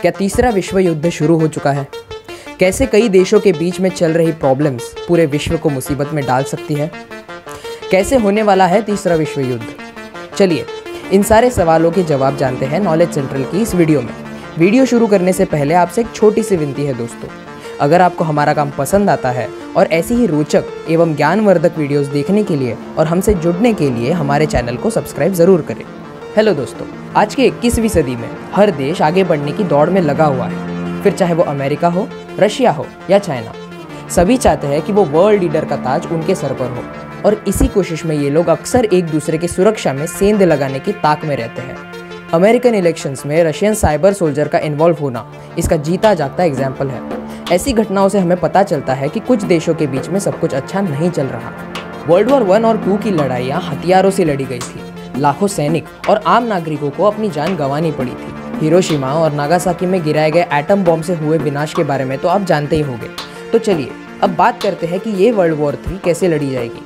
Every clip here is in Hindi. क्या तीसरा विश्व युद्ध शुरू हो चुका है? कैसे कई देशों के बीच में चल रही प्रॉब्लम्स पूरे विश्व को मुसीबत में डाल सकती है? कैसे होने वाला है तीसरा विश्व युद्ध? चलिए इन सारे सवालों के जवाब जानते हैं नॉलेज सेंट्रल की इस वीडियो में। वीडियो शुरू करने से पहले आपसे एक छोटी सी विनती है दोस्तों, अगर आपको हमारा काम पसंद आता है और ऐसी ही रोचक एवं ज्ञानवर्धक वीडियोस देखने के लिए और हमसे जुड़ने के लिए हमारे चैनल को सब्सक्राइब ज़रूर करें। हेलो दोस्तों, आज के 21वीं सदी में हर देश आगे बढ़ने की दौड़ में लगा हुआ है, फिर चाहे वो अमेरिका हो, रशिया हो या चाइना। सभी चाहते हैं कि वो वर्ल्ड लीडर का ताज उनके सर पर हो और इसी कोशिश में ये लोग अक्सर एक दूसरे की सुरक्षा में सेंध लगाने की ताक में रहते हैं। अमेरिकन इलेक्शंस में रशियन साइबर सोल्जर का इन्वॉल्व होना इसका जीता जागता एग्जाम्पल है। ऐसी घटनाओं से हमें पता चलता है कि कुछ देशों के बीच में सब कुछ अच्छा नहीं चल रहा। World War I और II की लड़ाइयाँ हथियारों से लड़ी गई थी। लाखों सैनिक और आम नागरिकों को अपनी जान गंवानी पड़ी थी। हिरोशिमा और नागासाकी में गिराए गए एटम बॉम्ब से हुए विनाश के बारे में तो आप जानते ही होंगे। तो चलिए अब बात करते हैं कि ये World War III कैसे लड़ी जाएगी।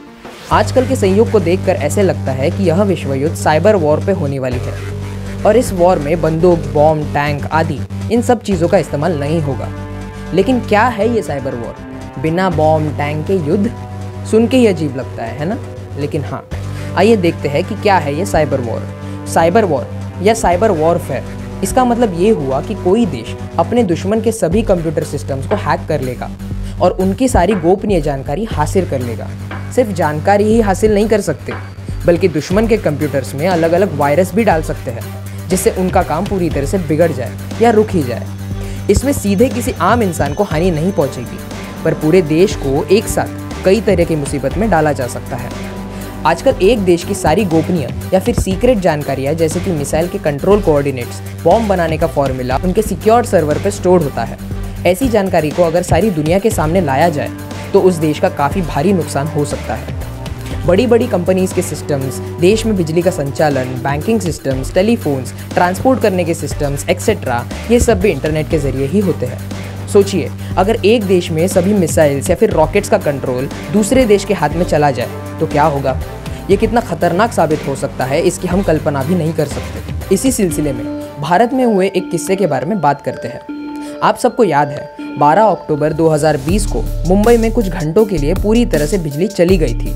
आजकल के संयोग को देखकर ऐसे लगता है कि यह विश्व युद्ध साइबर वॉर पे होने वाली है और इस वॉर में बंदूक, बॉम्ब, टैंक आदि इन सब चीज़ों का इस्तेमाल नहीं होगा। लेकिन क्या है ये साइबर वॉर? बिना बॉम्ब टैंक के युद्ध सुन के ही अजीब लगता है ना? लेकिन हाँ, आइए देखते हैं कि क्या है ये साइबर वॉर। साइबर वॉर या साइबर वॉरफेयर, इसका मतलब ये हुआ कि कोई देश अपने दुश्मन के सभी कंप्यूटर सिस्टम्स को हैक कर लेगा और उनकी सारी गोपनीय जानकारी हासिल कर लेगा। सिर्फ जानकारी ही हासिल नहीं कर सकते, बल्कि दुश्मन के कंप्यूटर्स में अलग अलग वायरस भी डाल सकते हैं, जिससे उनका काम पूरी तरह से बिगड़ जाए या रुक ही जाए। इसमें सीधे किसी आम इंसान को हानि नहीं पहुंचेगी, पर पूरे देश को एक साथ कई तरह की मुसीबत में डाला जा सकता है। आजकल एक देश की सारी गोपनीय या फिर सीक्रेट जानकारियाँ, जैसे कि मिसाइल के कंट्रोल कोऑर्डिनेट्स, बॉम्ब बनाने का फॉर्मूला, उनके सिक्योर सर्वर पर स्टोर होता है। ऐसी जानकारी को अगर सारी दुनिया के सामने लाया जाए तो उस देश का काफ़ी भारी नुकसान हो सकता है। बड़ी बड़ी कंपनीज के सिस्टम्स, देश में बिजली का संचालन, बैंकिंग सिस्टम्स, टेलीफोन्स, ट्रांसपोर्ट करने के सिस्टम्स एक्सेट्रा, ये सब भी इंटरनेट के ज़रिए ही होते हैं। सोचिए, अगर एक देश में सभी मिसाइल्स या फिर रॉकेट्स का कंट्रोल दूसरे देश के हाथ में चला जाए तो क्या होगा? ये कितना खतरनाक साबित हो सकता है, इसकी हम कल्पना भी नहीं कर सकते। इसी सिलसिले में भारत में हुए एक किस्से के बारे में बात करते हैं। आप सबको याद है 12 अक्टूबर 2020 को मुंबई में कुछ घंटों के लिए पूरी तरह से बिजली चली गई थी।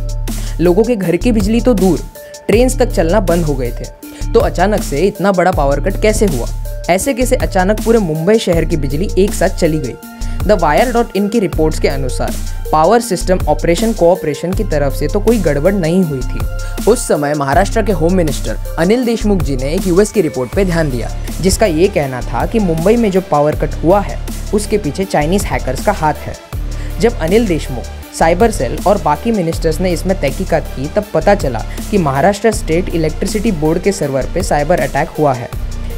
लोगों के घर की बिजली तो दूर, ट्रेन्स तक चलना बंद हो गए थे। तो अचानक से इतना बड़ा पावर कट कैसे हुआ? ऐसे कैसे अचानक पूरे मुंबई शहर की बिजली एक साथ चली गई? theWire.in की रिपोर्ट्स के अनुसार पावर सिस्टम ऑपरेशन कोऑपरेशन की तरफ से तो कोई गड़बड़ नहीं हुई थी। उस समय महाराष्ट्र के होम मिनिस्टर अनिल देशमुख जी ने एक US की रिपोर्ट पर ध्यान दिया, जिसका ये कहना था कि मुंबई में जो पावर कट हुआ है उसके पीछे चाइनीज़ हैकर्स का हाथ है। जब अनिल देशमुख, साइबर सेल और बाकी मिनिस्टर्स ने इसमें तहकीकात की, तब पता चला कि महाराष्ट्र स्टेट इलेक्ट्रिसिटी बोर्ड के सर्वर पे साइबर अटैक हुआ है।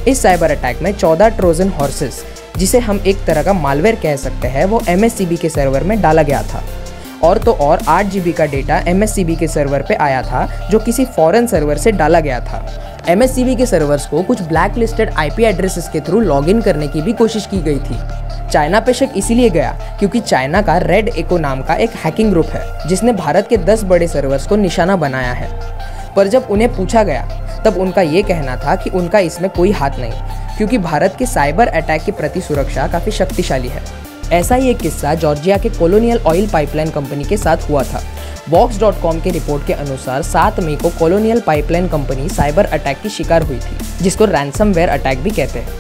इस साइबर अटैक में 14 ट्रोजन हॉर्सेस, जिसे हम एक तरह का मालवेयर कह सकते हैं, वो MCB के सर्वर में डाला गया था। और तो और 8 GB का डेटा MCB के सर्वर पर आया था, जो किसी फॉरेन सर्वर से डाला गया था। MCB के सर्वर्स को कुछ ब्लैक लिस्टेड IP एड्रेसेस के थ्रू लॉगिन करने की भी कोशिश की गई थी। चाइना पे शक इसीलिए गया क्योंकि चाइना का रेड एको नाम का एक हैकिंग ग्रुप है, जिसने भारत के 10 बड़े सर्वर्स को निशाना बनाया है। पर जब उन्हें पूछा गया तब उनका ये कहना था कि उनका इसमें कोई हाथ नहीं, क्योंकि भारत के साइबर अटैक के प्रति सुरक्षा काफ़ी शक्तिशाली है। ऐसा ही एक किस्सा जॉर्जिया के कोलोनियल ऑयल पाइपलाइन कंपनी के साथ हुआ था। Vox.com की रिपोर्ट के अनुसार 7 मई को colonial pipeline company cyber attack की शिकार हुई थी, जिसको रैंसमवेयर अटैक भी कहते हैं।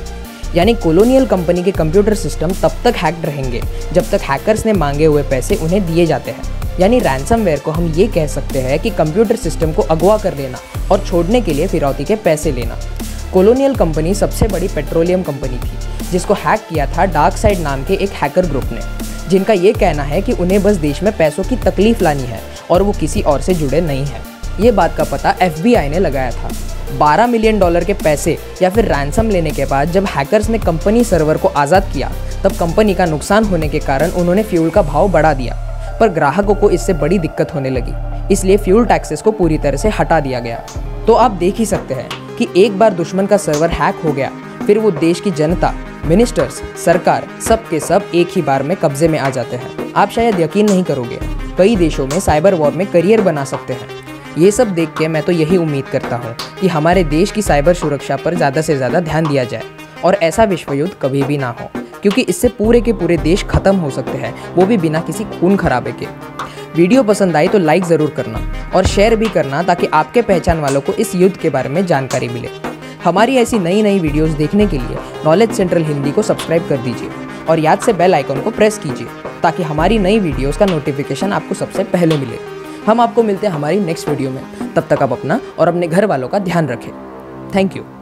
यानी कोलोनियल कंपनी के कंप्यूटर सिस्टम तब तक हैक्ड रहेंगे जब तक हैकर्स ने मांगे हुए पैसे उन्हें दिए जाते हैं। यानी रैंसमवेयर को हम ये कह सकते हैं कि कंप्यूटर सिस्टम को अगवा कर लेना और छोड़ने के लिए फिरौती के पैसे लेना। कोलोनियल कंपनी सबसे बड़ी पेट्रोलियम कंपनी थी, जिसको हैक किया था डार्क साइड नाम के एक हैकर ग्रुप ने, जिनका ये कहना है कि उन्हें बस देश में पैसों की तकलीफ लानी है और वो किसी और से जुड़े नहीं हैं। ये बात का पता FBI ने लगाया था। $12 मिलियन के पैसे या फिर रैंसम लेने के बाद जब हैकर्स ने कंपनी सर्वर को आज़ाद किया, तब कंपनी का नुकसान होने के कारण उन्होंने फ्यूल का भाव बढ़ा दिया, पर ग्राहकों को इससे बड़ी दिक्कत होने लगी, इसलिए फ्यूल टैक्सेस को पूरी तरह से हटा दिया गया। तो आप देख ही सकते हैं कि एक बार दुश्मन का सर्वर हैक हो गया, फिर वो देश की जनता, मिनिस्टर्स, सरकार, सब के सब एक ही बार में कब्जे में आ जाते हैं। आप शायद यकीन नहीं करोगे, कई देशों में साइबर वॉर में करियर बना सकते हैं। ये सब देख के मैं तो यही उम्मीद करता हूँ कि हमारे देश की साइबर सुरक्षा पर ज़्यादा से ज़्यादा ध्यान दिया जाए और ऐसा विश्व युद्ध कभी भी ना हो, क्योंकि इससे पूरे के पूरे देश खत्म हो सकते हैं, वो भी बिना किसी खून खराबे के। वीडियो पसंद आई तो लाइक ज़रूर करना और शेयर भी करना ताकि आपके पहचान वालों को इस युद्ध के बारे में जानकारी मिले। हमारी ऐसी नई नई वीडियोस देखने के लिए नॉलेज सेंट्रल हिंदी को सब्सक्राइब कर दीजिए और याद से बेल आइकन को प्रेस कीजिए ताकि हमारी नई वीडियोस का नोटिफिकेशन आपको सबसे पहले मिले। हम आपको मिलते हैं हमारी नेक्स्ट वीडियो में, तब तक आप अपना और अपने घर वालों का ध्यान रखें। Thank you.